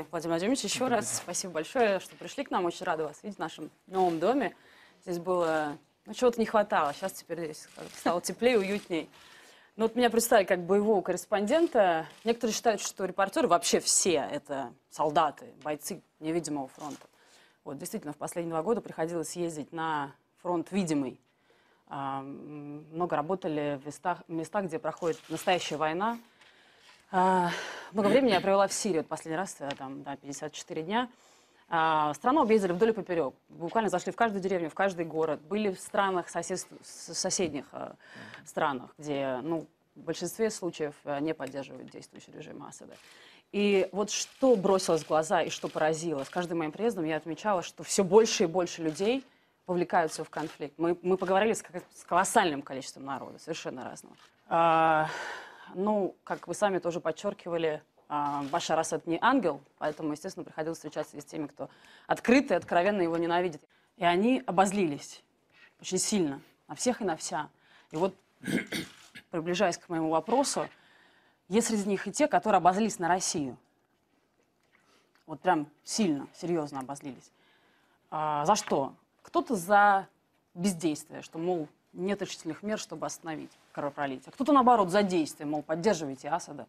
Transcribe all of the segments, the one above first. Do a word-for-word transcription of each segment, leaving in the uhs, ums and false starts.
гости. Владимир Владимирович, еще раз спасибо большое, что пришли к нам. Очень рада вас видеть в нашем новом доме. Здесь было... Ну, чего-то не хватало. Сейчас теперь здесь стало теплее, уютней. Ну, вот меня представили как боевого корреспондента. Некоторые считают, что репортеры вообще все это солдаты, бойцы невидимого фронта. Вот, действительно, в последние два года приходилось ездить на фронт видимый. Много работали в местах, местах где проходит настоящая война. Много времени я провела в Сирии. Вот последний раз, там, да, пятьдесят четыре дня. Страну объездили вдоль и поперек. Буквально зашли в каждую деревню, в каждый город. Были в странах, сосед... соседних э, странах, где, ну, в большинстве случаев не поддерживают действующий режим Асада. И вот что бросилось в глаза и что поразило. С каждым моим приездом я отмечала, что все больше и больше людей вовлекаются в конфликт. Мы, мы поговорили с, с колоссальным количеством народа, совершенно разного. А, ну, как вы сами тоже подчеркивали, Башар Асад не ангел, поэтому, естественно, приходилось встречаться с теми, кто открыто и откровенно его ненавидит. И они обозлились очень сильно на всех и на вся. И вот, приближаясь к моему вопросу, есть среди них и те, которые обозлились на Россию. Вот прям сильно, серьезно обозлились. А, за что? Кто-то за бездействие, что, мол, нет решительных мер, чтобы остановить кровопролитие. А кто-то, наоборот, за действие, мол, поддерживайте Асада,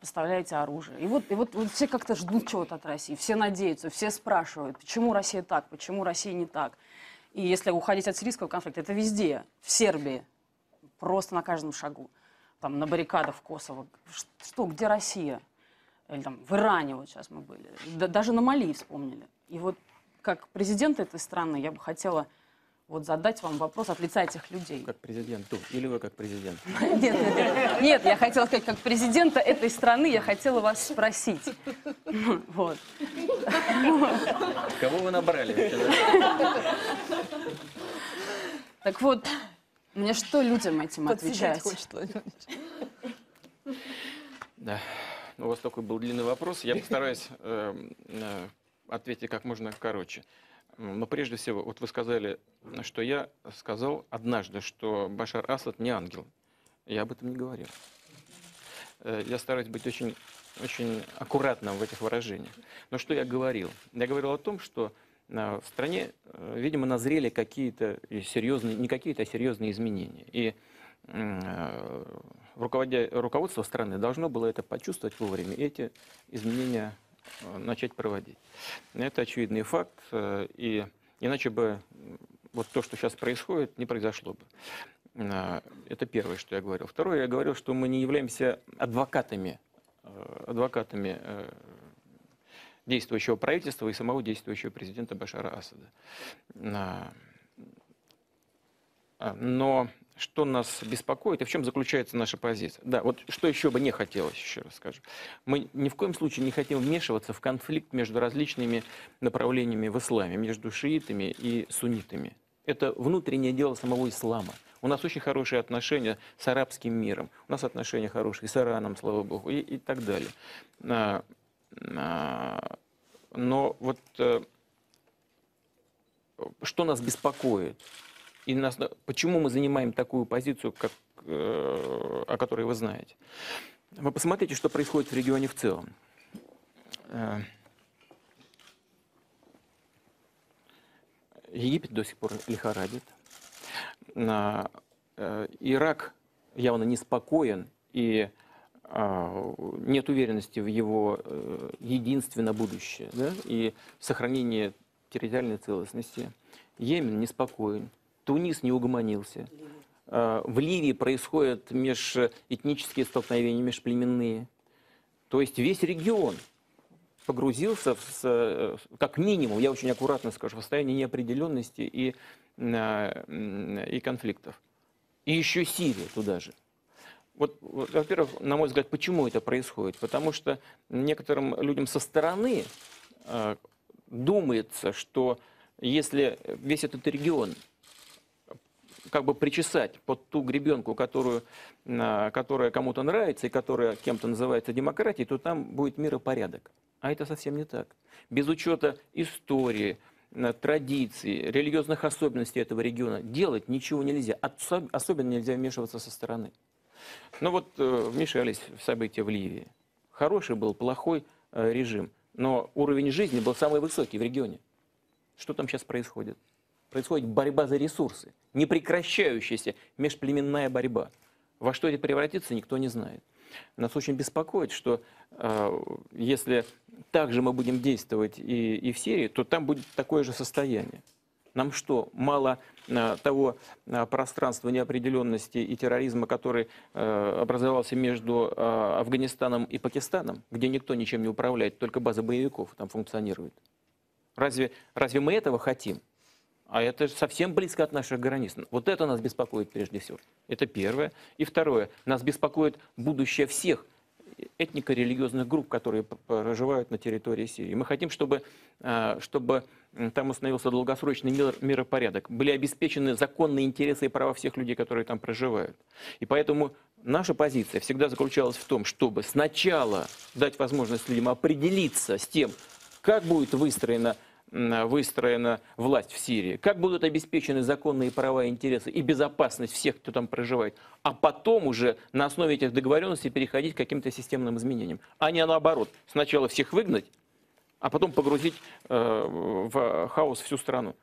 поставляете оружие. И вот, и вот, вот все как-то ждут чего-то от России, все надеются, все спрашивают, почему Россия так, почему Россия не так. И если уходить от сирийского конфликта, это везде, в Сербии, просто на каждом шагу, там, на баррикадах в Косово. Что, где Россия? Или там в Иране вот сейчас мы были, да, даже на Мали вспомнили. И вот как президент этой страны я бы хотела... Вот задать вам вопрос от лица этих людей. Как президенту. Или вы как президент? Нет, нет, нет. Нет, я хотела сказать, как президента этой страны я хотела вас спросить. Вот. Кого вы набрали? Так вот, мне что людям этим отвечать? Да, у вас такой был длинный вопрос. Я постараюсь ответить как можно короче. Но прежде всего, вот вы сказали, что я сказал однажды, что Башар Асад не ангел. Я об этом не говорил. Я стараюсь быть очень, очень аккуратным в этих выражениях. Но что я говорил? Я говорил о том, что в стране, видимо, назрели какие-то серьезные, не какие-то, а серьезные изменения. И руководство страны должно было это почувствовать вовремя, и эти изменения начать проводить. Это очевидный факт, и иначе бы вот то, что сейчас происходит, не произошло бы. Это первое, что я говорил. Второе, я говорил, что мы не являемся адвокатами, адвокатами действующего правительства и самого действующего президента Башара Асада. Но что нас беспокоит и в чем заключается наша позиция? Да, вот что еще бы не хотелось, еще раз скажу. Мы ни в коем случае не хотим вмешиваться в конфликт между различными направлениями в исламе, между шиитами и суннитами. Это внутреннее дело самого ислама. У нас очень хорошие отношения с арабским миром, у нас отношения хорошие с Ираном, слава богу, и, и так далее. Но вот что нас беспокоит? И нас, почему мы занимаем такую позицию, как, э, о которой вы знаете? Вы посмотрите, что происходит в регионе в целом. Э, Египет до сих пор лихорадит. Э, э, Ирак явно неспокоен, и э, нет уверенности в его э, единственно будущее, да? И сохранение территориальной целостности. Йемен неспокоен. Тунис не угомонился. В Ливии происходят межэтнические столкновения, межплеменные. То есть весь регион погрузился, в, как минимум, я очень аккуратно скажу, в состояние неопределенности и, и конфликтов. И еще Сирия туда же. Вот, во-первых, на мой взгляд, почему это происходит? Потому что некоторым людям со стороны думается, что если весь этот регион как бы причесать под ту гребенку, которую, которая кому-то нравится и которая кем-то называется демократией, то там будет мир и порядок. А это совсем не так. Без учета истории, традиций, религиозных особенностей этого региона делать ничего нельзя. Особенно нельзя вмешиваться со стороны. Ну вот вмешались в события в Ливии. Хороший был, плохой режим. но уровень жизни был самый высокий в регионе. Что там сейчас происходит? Происходит борьба за ресурсы, непрекращающаяся межплеменная борьба. Во что это превратится, никто не знает. Нас очень беспокоит, что э, если так же мы будем действовать и, и в Сирии, то там будет такое же состояние. Нам что, мало э, того э, пространства неопределенности и терроризма, который э, образовался между э, Афганистаном и Пакистаном, где никто ничем не управляет, только база боевиков там функционирует? Разве, разве мы этого хотим? А это совсем близко от наших границ. Вот это нас беспокоит прежде всего. Это первое. И второе. Нас беспокоит будущее всех этнико-религиозных групп, которые проживают на территории Сирии. Мы хотим, чтобы, чтобы там установился долгосрочный мир, миропорядок. Были обеспечены законные интересы и права всех людей, которые там проживают. И поэтому наша позиция всегда заключалась в том, чтобы сначала дать возможность людям определиться с тем, как будет выстроена выстроена власть в Сирии, как будут обеспечены законные права и интересы и безопасность всех, кто там проживает, а потом уже на основе этих договоренностей переходить к каким-то системным изменениям, а не наоборот, сначала всех выгнать, а потом погрузить э, в хаос всю страну.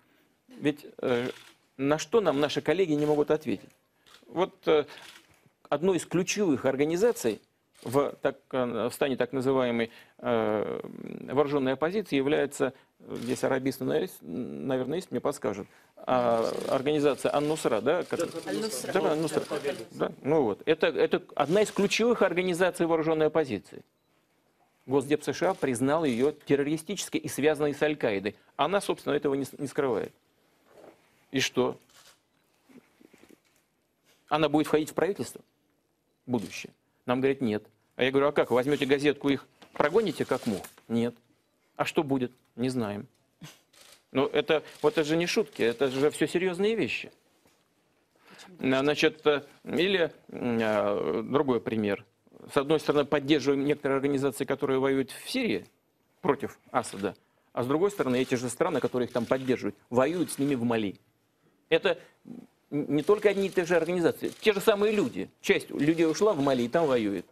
Ведь э, на что нам наши коллеги не могут ответить? Вот э, одной из ключевых организаций в, так, в стане так называемой э, вооруженной оппозиции является, здесь арабист, наверное, есть, мне подскажут, а, организация Ан-Нусра, да? Аль-Нусра. Да, Ан-Нусра. Да? Ну вот. это, это одна из ключевых организаций вооруженной оппозиции. Госдеп США признал ее террористической и связанной с Аль-Каидой. Она, собственно, этого не, не скрывает. И что? Она будет входить в правительство? Будущее. Нам говорят, нет. А я говорю, а как? Возьмете газетку, их прогоните как мух? Нет. А что будет? Не знаем. Но это, вот это же не шутки, это же все серьезные вещи. Значит, или а, другой пример. С одной стороны, поддерживаем некоторые организации, которые воюют в Сирии против Асада, а с другой стороны, эти же страны, которые их там поддерживают, воюют с ними в Мали. Это не только одни и те же организации, те же самые люди. Часть людей ушла в Мали и там воюет.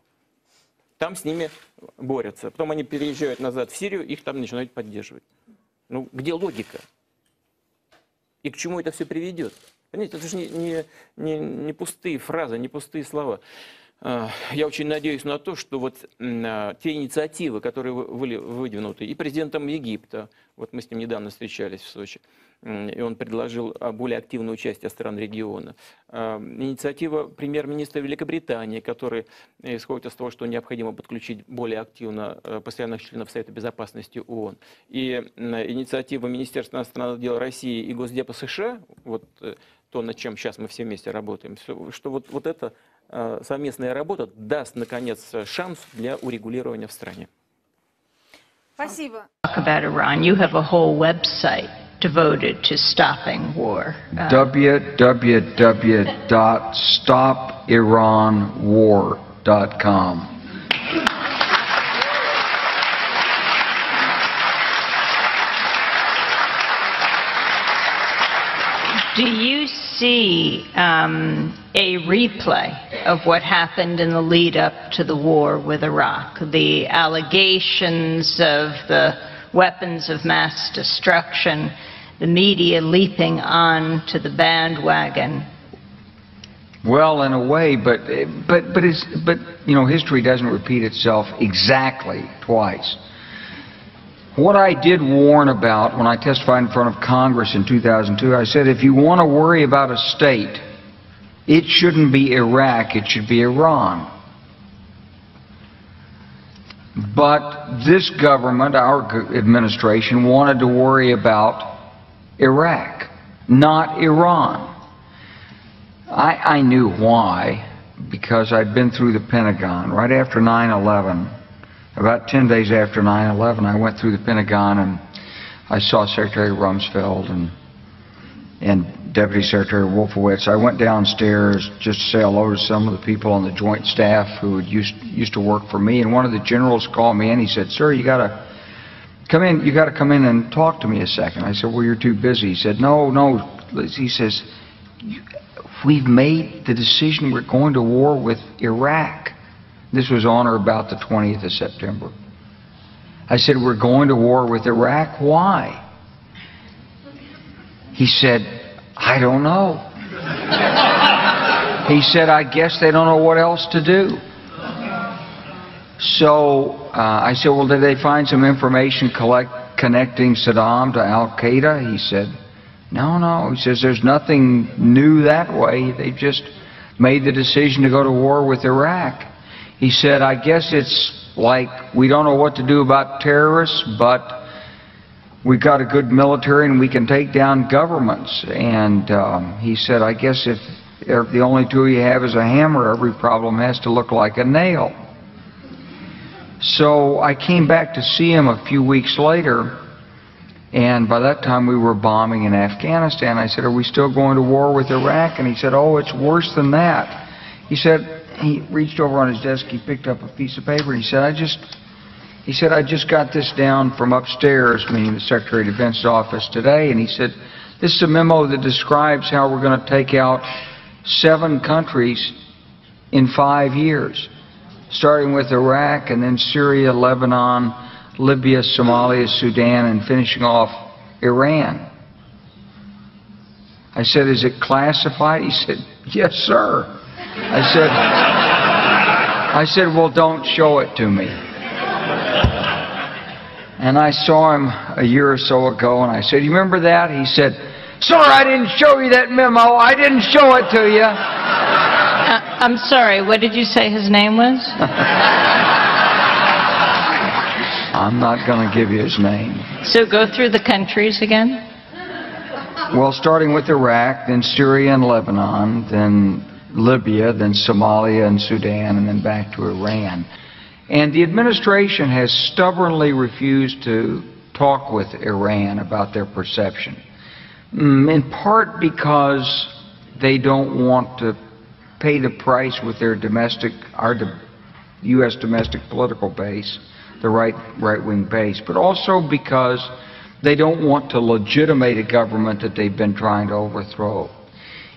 Там с ними борются. Потом они переезжают назад в Сирию, их там начинают поддерживать. Ну, где логика? И к чему это все приведет? Понимаете, это же не, не, не, не пустые фразы, не пустые слова. Я очень надеюсь на то, что вот те инициативы, которые были выдвинуты и президентом Египта, вот мы с ним недавно встречались в Сочи, и он предложил более активное участие стран региона. Инициатива премьер-министра Великобритании, которая исходит из того, что необходимо подключить более активно постоянных членов Совета Безопасности ООН. И инициатива Министерства иностранных дел России и Госдепа США, вот то, над чем сейчас мы все вместе работаем, что вот, вот это... совместная работа даст, наконец, шанс для урегулирования в стране. Спасибо. дабл ю дабл ю дабл ю точка стоп иран вор точка ком Do you see um, a replay of what happened in the lead up to the war with Iraq? The allegations of the weapons of mass destruction, the media leaping on to the bandwagon? Well, in a way, but but but it's but you know, history doesn't repeat itself exactly twice. What I did warn about when I testified in front of Congress in two thousand two, I said, if you want to worry about a state, it shouldn't be Iraq, it should be Iran. But this government, our administration, wanted to worry about Iraq, not Iran. I, I knew why, because I'd been through the Pentagon right after nine eleven. About ten days after nine eleven, I went through the Pentagon and I saw Secretary Rumsfeld and, and Deputy Secretary Wolfowitz. I went downstairs just to say hello to some of the people on the Joint Staff who had used, used to work for me. And one of the generals called me and he said, "Sir, you got to come in. You got to come in and talk to me a second." I said, "Well, you're too busy." He said, "No, no." He says, "We've made the decision. We're going to war with Iraq." This was on or about the twentieth of September. I said, we're going to war with Iraq. Why? He said, I don't know. He said, I guess they don't know what else to do. So uh, I said, well, did they find some information collect connecting Saddam to Al-Qaeda? He said, no, no. He says, there's nothing new that way. They just made the decision to go to war with Iraq. He said, I guess it's like we don't know what to do about terrorists, but we've got a good military and we can take down governments. And um, he said, I guess if, if the only tool you have is a hammer, every problem has to look like a nail. So I came back to see him a few weeks later, and by that time we were bombing in Afghanistan. I said, are we still going to war with Iraq? And he said, oh, it's worse than that. He said, he reached over on his desk, he picked up a piece of paper, he said, I just, he said, I just got this down from upstairs, meaning the Secretary of Defense's office today, and he said, this is a memo that describes how we're going to take out seven countries in five years. Starting with Iraq and then Syria, Lebanon, Libya, Somalia, Sudan, and finishing off Iran. I said, is it classified? He said, yes, sir. I said, I said, well, don't show it to me. And I saw him a year or so ago, and I said, you remember that? He said, sir, I didn't show you that memo. I didn't show it to you. I'm sorry, what did you say his name was? I'm not going to give you his name. So go through the countries again? Well, starting with Iraq, then Syria and Lebanon, then Libya, then Somalia and Sudan, and then back to Iran. And the administration has stubbornly refused to talk with Iran about their perception, in part because they don't want to pay the price with their domestic, our U S domestic political base, the right, right-wing base, but also because they don't want to legitimate a government that they've been trying to overthrow.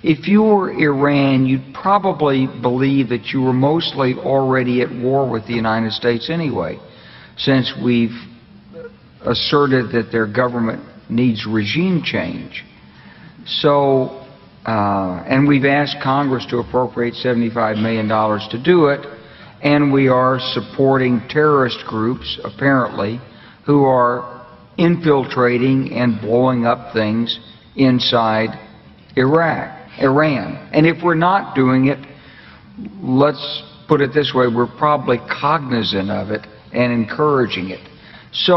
If you were Iran, you'd probably believe that you were mostly already at war with the United States anyway, since we've asserted that their government needs regime change. So, Uh, and we've asked Congress to appropriate seventy-five million dollars to do it, and we are supporting terrorist groups, apparently, who are infiltrating and blowing up things inside Iraq, Iran. And if we're not doing it, let's put it this way, we're probably cognizant of it and encouraging it. So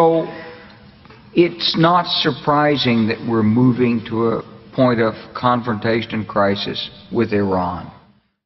it's not surprising that we're moving to a point of confrontation and crisis with Iran.